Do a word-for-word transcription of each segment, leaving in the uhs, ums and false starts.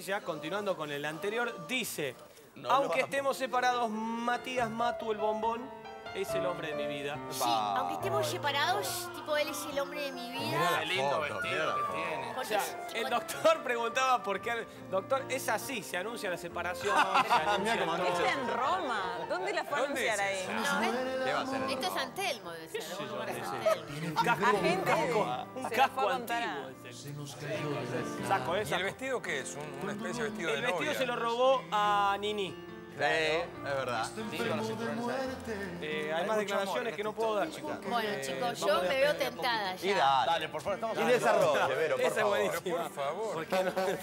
noticia, continuando con el anterior, dice... No, aunque no estemos separados, Matías Matu, el bombón, es el hombre de mi vida. Sí, bah. Aunque estemos separados, tipo, él es el hombre de mi vida. Qué lindo vestido que tiene. O sea, el doctor preguntaba por qué... Doctor, es así, se anuncia la separación. Mira cómo está en Roma. ¿Dónde la fue a anunciar ahí? No, esto es Antelmo, debe ser. Un casco antiguo. Se nos cayó el saco. ¿Y el vestido qué es? ¿Una especie de vestido de novia? El vestido se lo robó a Nini. Sí, es verdad. Sí, eh, hay más declaraciones que no puedo dar, chicas. Bueno, chicos, yo me veo tentada ya. Y dale, por favor, estamos... Y desarrollo, Vero, por favor. Por favor.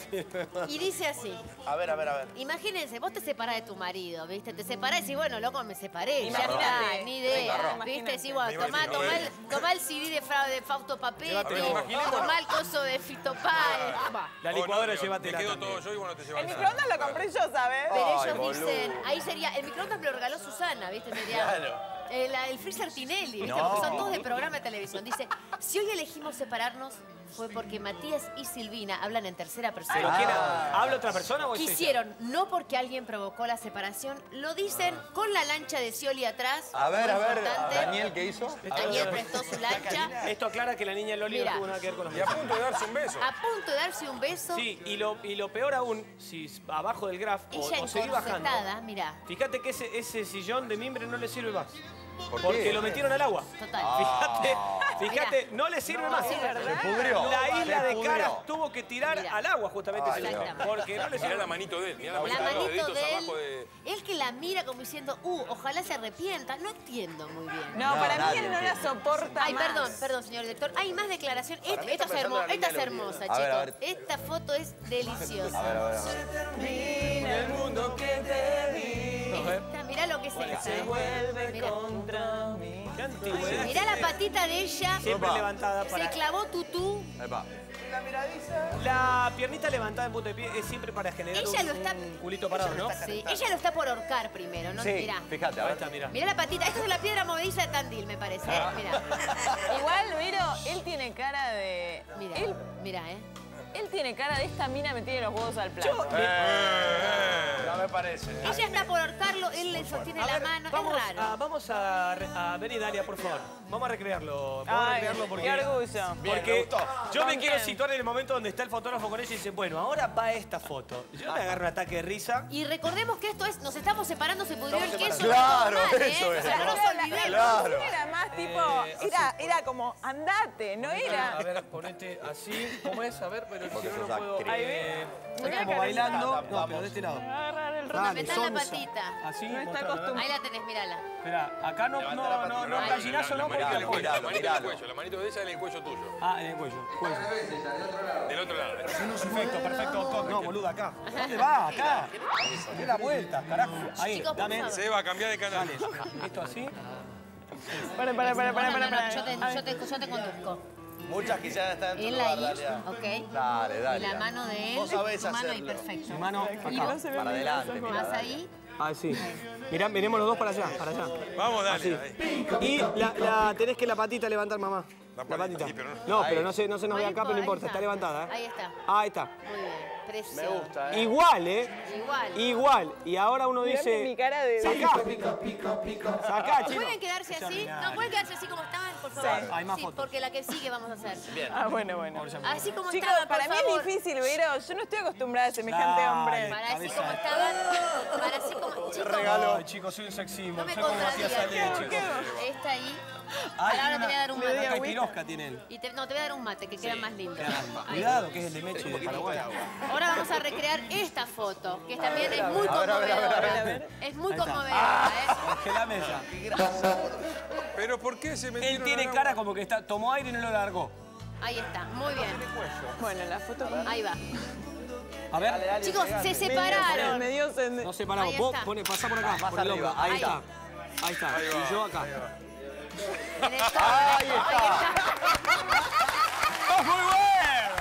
Y dice así. A ver, a ver, a ver. Imagínense, vos te separás de tu marido, ¿viste? Te separás y decís, bueno, loco, me separé. Ya está, ni idea. ¿Viste? Decís, bueno, tomá el C D de Fausto Papete, tomá el coso de Fitopay. La licuadora, llévatela. Te quedo todo yo y bueno, te llevas. El microondas lo compré yo, ¿sabes? Pero ellos dicen... Ahí sería, el microondas me lo regaló Susana, ¿viste? Sería, claro. El, el freezer Tinelli, ¿viste? No. Son todos de programa de televisión. Dice, si hoy elegimos separarnos fue porque Matías y Silvina hablan en tercera persona. Ah. ¿Habla otra persona o es quisieron, ella? No porque alguien provocó la separación, lo dicen ah. con la lancha de Scioli atrás. A ver, a ver, importante. ¿Daniel qué hizo? Daniel prestó su lancha. Esto aclara que la niña Loli Mirá. no tuvo nada que ver con los besos. Y a punto de darse un beso. A punto de darse un beso. Sí, y lo, y lo peor aún, si abajo del graf o, o seguir bajando. Mirá. Fíjate que ese, ese sillón de mimbre no le sirve más. ¿Por Porque qué? lo metieron al agua. Total. Fíjate, fíjate, Mirá. no le sirve no, más. Sí, se pudrió. La isla de Caras tuvo que tirar Mirá. al agua justamente. Ay, no. Porque no le sirve la manito de él. Mirá la, la manito de él. De... Él que la mira como diciendo, uh, ojalá se arrepienta. No entiendo muy bien. No, no para nadie, mí él no la soporta. Ay, más. perdón, perdón, señor director. Hay más declaración. Esta, esta, es, hermo, esta es hermosa, chicos. A ver, a ver. Esta foto es deliciosa. A ver, a ver, a ver. Se termina el mundo que te di. Esta, mirá lo que es esta. Se vuelve mirá. contra mí. Mirá la patita de ella. Siempre levantada para... Se clavó tutú. Epa. La miradiza. La piernita levantada en punto de pie es siempre para generar ella un, lo está, un culito parado, ¿no? Está, sí. Ella lo está por ahorcar primero, ¿no? Sí, mirá. Fíjate, ahí está, mirá. Mirá la patita. Esta es la piedra movediza de Tandil, me parece. Ah. Mirá. Igual, Vero, él tiene cara de... Mirá, él... mirá, ¿eh? Él tiene cara de esta mina me tiene los huevos al plato. Yo... Eh, eh, no me parece. Ella eh. está por ahorcarlo, él le sostiene ver, la mano. Vamos, es raro. A, vamos a, a ver y Dalia, por favor. Vamos a recrearlo. Vamos a recrearlo porque... Qué orgullo. Porque me gustó. yo me quiero situar en el momento donde está el fotógrafo con ella y dice, bueno, ahora va esta foto. Yo me agarro un ataque de risa. Y recordemos que esto es, nos estamos separando, se pudrió el queso. Claro, no es eso mal, es. ¿eh? O sea, no nos olvidemos. Claro. Era más tipo, eh, era, era como, andate, no era. A ver, ponete así, como es, a ver, pero... Porque si no, no puedo... Ahí eh, como bailando. La, la, no, pero de este lado. Dale, la patita. Así, no está acostumbrado. Ahí la tenés, mirala. Espera, acá no, no, no, no, gallinazo no, porque... La manito de ella en el cuello tuyo. Ah, en el cuello. Cuello. Del otro lado. Perfecto, perfecto. No, boludo, acá. ¿Dónde va? Acá. Dé la vuelta, carajo. Ahí, dame. Se va a cambiar de canal. Esto así. Para, para, para, para, para. Yo te conduzco. Muchas quizás están en tu lugar, Dalia. Ok. Dale, dale. La mano de él. Vos sabés hacerlo. Mano ahí, perfecto. Mi mano acá. Para adelante. Más ahí. Ah, sí. Mirá, venimos los dos para allá, para allá. Vamos, Dalia. Y la, la tenés que la patita levantar, mamá. La patita. No, pero no se, no se nos ve acá, pero no importa. Está levantada, ¿eh? Ahí está. Ah, ahí está. Muy bien. Me gusta, ¿eh? Igual, ¿eh? Igual. Igual. Y ahora uno Mirá dice... Mi cara de... Sacá. Pica, pica, pica. Sacá, chicos. ¿Pueden quedarse así? No, ¿pueden quedarse así como estaban, por favor? Sí, hay más sí, fotos. Porque la que sigue vamos a hacer. Bien. Ah, bueno, bueno. Así como chicos, estaban, por para favor. mí es difícil, Vero. Yo no estoy acostumbrada a semejante Ay, hombre. Para así como estaban... Para así como... Chicos, regalo. Chicos, soy un sexismo. No me contradigas. Esta ahí... Ay, ahora una, te voy a dar un mate. Una pirosca tiene él. Y te, no, te voy a dar un mate, que sí. queda más lindo. Cuidado, que es el de Meche de Paraguay. Ahora vamos a recrear esta foto, que también es muy conmovedora. Es muy conmovedora, ¿eh? Que la mesa. Qué grasa. Pero ¿por qué se metió? Él tiene cara como que está, tomó aire y no lo largó. Ahí está, muy bien. Bueno, la foto... Ahí va. A ver. Dale, dale, chicos, pegale. se separaron. Me dio, me dio sen... No separamos. Vos pone, pasá por acá, ah, por el hombro. Ahí, ahí está. Ahí está. Ahí y yo acá. Ahí está. Ahí está. ¡Es muy bueno!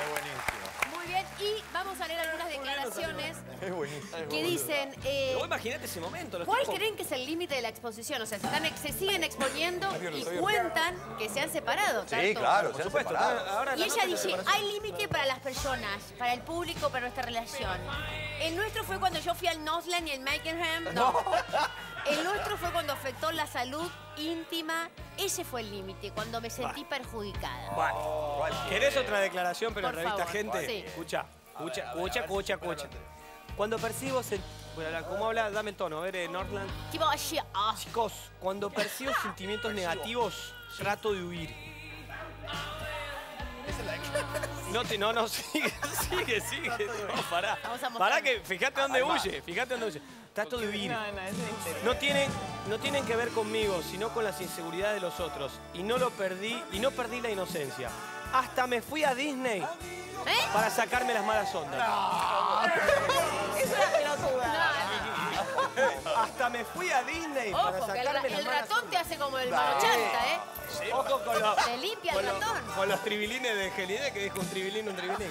Es buenísimo. Muy bien, y vamos a leer algunas declaraciones Es buenísimo. Que dicen... Eh, imagínate ese momento. Los ¿Cuál tipos... creen que es el límite de la exposición? O sea, se, están, se siguen exponiendo Dios, y cuentan claro. que se han separado. Sí, tanto. claro, por supuesto. Separado. Ahora y ella dice, hay límite para las personas, para el público, para nuestra relación. El nuestro fue cuando yo fui al Northland y el Maikenham. No. no. El nuestro fue cuando afectó la salud íntima. Ese fue el límite, cuando me sentí bah. perjudicada. Vale. Oh, ¿Querés otra declaración, pero en revista favor. Gente? Sí. Escucha. Escucha, escucha, escucha, escucha. Cuando percibo... Se... Bueno, ¿cómo habla? Dame el tono, a ver, Northland. Chicos, cuando percibo sentimientos negativos, trato de huir. No, te, no, no, sigue, sigue, sigue. No, pará. Pará que fíjate dónde huye, fíjate dónde huye. Trato de huir. No tienen, no tienen que ver conmigo, sino con las inseguridades de los otros. Y no lo perdí, y no perdí la inocencia. Hasta me fui a Disney... ¿Eh? Para sacarme las malas ondas. No. Es una pelotuda. No. Hasta me fui a Disney. Ojo, para sacarme el, las el malas ratón ondas. Te hace como el manochanta, ¿eh? Sí, ojo con los. Se limpia el ratón. Lo, con los tribilines de Gelide, que dijo un tribilín, un tribilín.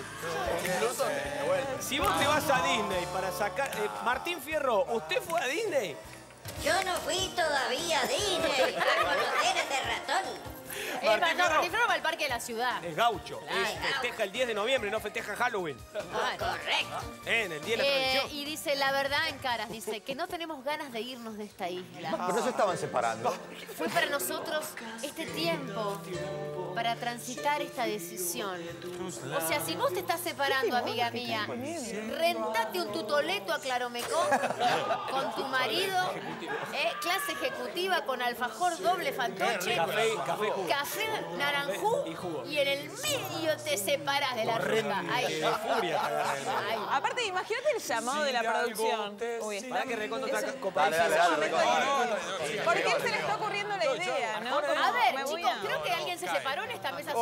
Incluso, si vos te vas a Disney para sacar. Eh, Martín Fierro, ¿usted fue a Disney? Yo no fui todavía a Disney. Con los dientes de ratón. Eh, Martín no, Martín Fierro va al parque de la ciudad. Es gaucho. Claro, es, gaucho. Festeja el diez de noviembre, no festeja Halloween. Ah, correcto. Eh, en el día de la eh, tradición. Y dice, la verdad en caras, dice, que no tenemos ganas de irnos de esta isla. Por eso estaban separando. Fue para nosotros este tiempo, para transitar esta decisión. O sea, si vos te estás separando, amiga mía, rentate un tutoleto a Claromecó con tu marido, eh, clase ejecutiva con alfajor doble fantoche. Café, café. Café, naranjú y, jugo. Y en el medio te separas de la ruta. Ay, furia. Aparte, imagínate el llamado de la producción. Uy, para que recondo otra copa. ¿Por qué se le está ocurriendo la idea? A ver, chicos, creo que alguien se separó en esta mesa.